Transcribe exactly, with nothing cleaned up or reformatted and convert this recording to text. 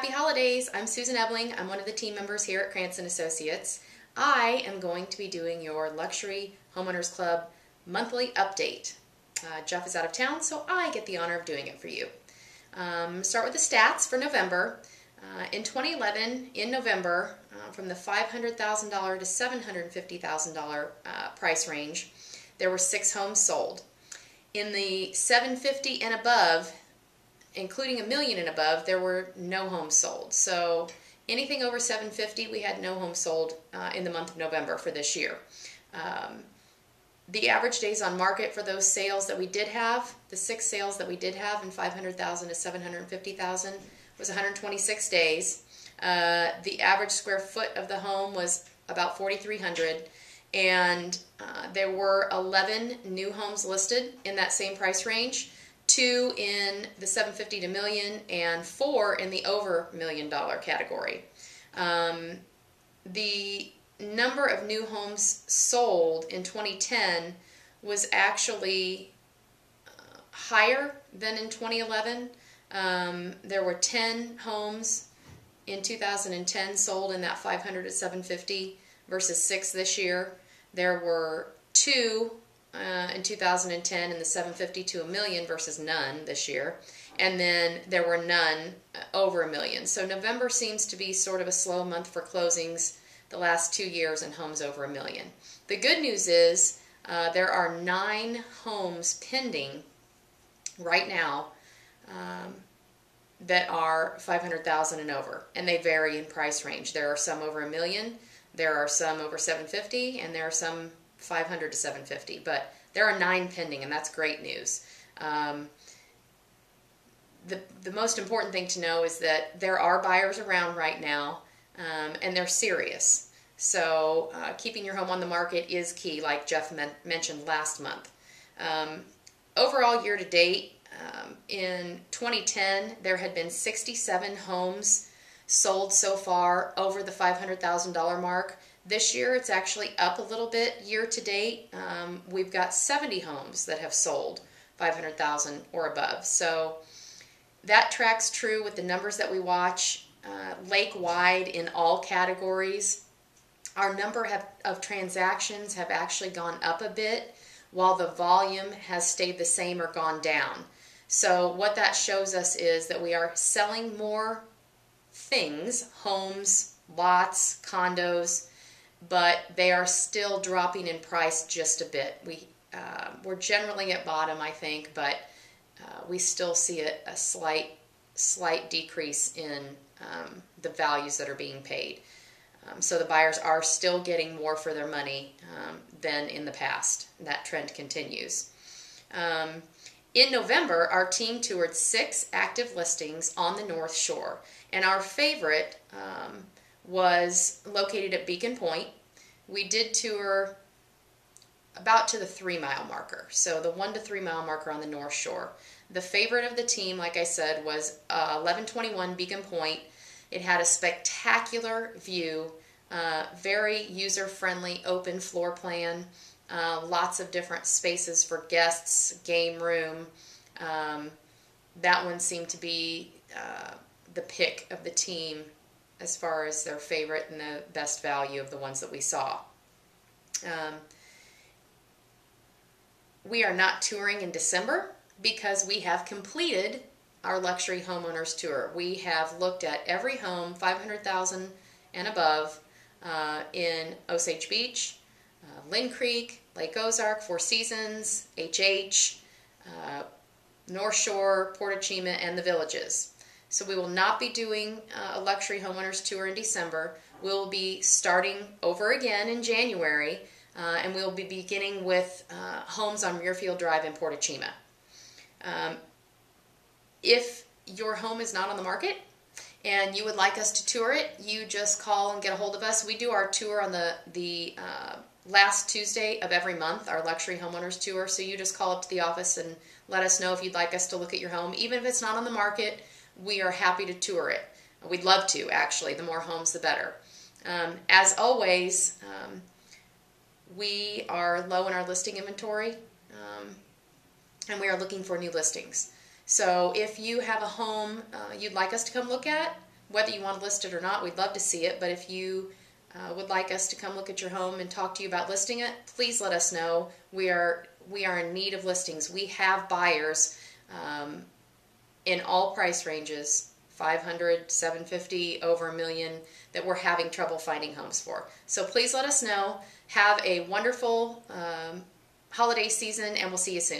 happy holidays. I'm Susan Ebling. I'm one of the team members here at Cranston Associates. I am going to be doing your Luxury Homeowners Club monthly update. Uh, Jeff is out of town, so I get the honor of doing it for you. Um, start with the stats for November. Uh, in twenty eleven, in November, uh, from the five hundred thousand dollars to seven hundred fifty thousand dollars uh, price range, there were six homes sold. In the seven fifty and above, including a million and above, there were no homes sold. So anything over seven fifty, we had no homes sold uh, in the month of November for this year. Um, the average days on market for those sales that we did have, the six sales that we did have in five hundred thousand dollars to seven hundred fifty thousand dollars, was one hundred twenty-six days. Uh, the average square foot of the home was about forty-three hundred, and uh, there were eleven new homes listed in that same price range, two in the seven fifty to million and four in the over million dollar category. Um, the number of new homes sold in twenty ten was actually uh, higher than in twenty eleven. Um, there were ten homes in two thousand ten sold in that five hundred to seven fifty versus six this year. There were two uh, in two thousand ten in the seven fifty to a million versus none this year. And then there were none over a million. So November seems to be sort of a slow month for closings the last two years in homes over a million. The good news is uh, there are nine homes pending right now Um, that are five hundred thousand and over, and they vary in price range. There are some over a million, there are some over seven fifty, and there are some five hundred to seven fifty, but there are nine pending, and that's great news. Um, the, the most important thing to know is that there are buyers around right now, um, and they're serious. So uh, keeping your home on the market is key, like Jeff men mentioned last month. Um, overall, year to date, Um, in twenty ten, there had been sixty-seven homes sold so far over the five hundred thousand dollar mark. This year, it's actually up a little bit year to date. Um, we've got seventy homes that have sold five hundred thousand or above. So that tracks true with the numbers that we watch uh, lake-wide in all categories. Our number have, of transactions have actually gone up a bit, while the volume has stayed the same or gone down. So what that shows us is that we are selling more things, homes, lots, condos, but they are still dropping in price just a bit. We, uh, we're generally at bottom, I think, but uh, we still see a, a slight, slight decrease in um, the values that are being paid. Um, so the buyers are still getting more for their money um, than in the past. That trend continues. Um, In November, our team toured six active listings on the North Shore, and our favorite um, was located at Beacon Point. We did tour about to the three mile marker, so the one to three mile marker on the North Shore. The favorite of the team, like I said, was uh, eleven twenty-one Beacon Point. It had a spectacular view, uh, very user-friendly open floor plan. Uh, lots of different spaces for guests, game room. Um, that one seemed to be uh, the pick of the team as far as their favorite and the best value of the ones that we saw. Um, we are not touring in December because we have completed our luxury homeowners tour. We have looked at every home, five hundred thousand and above, uh, in Osage Beach, Uh, Lynn Creek, Lake Ozark, Four Seasons, H H, uh, North Shore, Portachima, and the Villages. So we will not be doing uh, a luxury homeowners tour in December. We'll be starting over again in January, uh, and we'll be beginning with uh, homes on Muirfield Drive and Portachima. Um, if your home is not on the market and you would like us to tour it, you just call and get a hold of us. We do our tour on the, the uh, last Tuesday of every month, our luxury homeowners tour, so you just call up to the office and let us know if you'd like us to look at your home. Even if it's not on the market, we are happy to tour it. We'd love to, actually. The more homes, the better. Um, as always, um, we are low in our listing inventory, um, and we are looking for new listings. So if you have a home uh, you'd like us to come look at, whether you want to list it or not, we'd love to see it, but if you uh, would like us to come look at your home and talk to you about listing it, please let us know. We are, we are in need of listings. We have buyers um, in all price ranges, five hundred, seven fifty, over a million, that we're having trouble finding homes for. So please let us know. Have a wonderful um, holiday season, and we'll see you soon.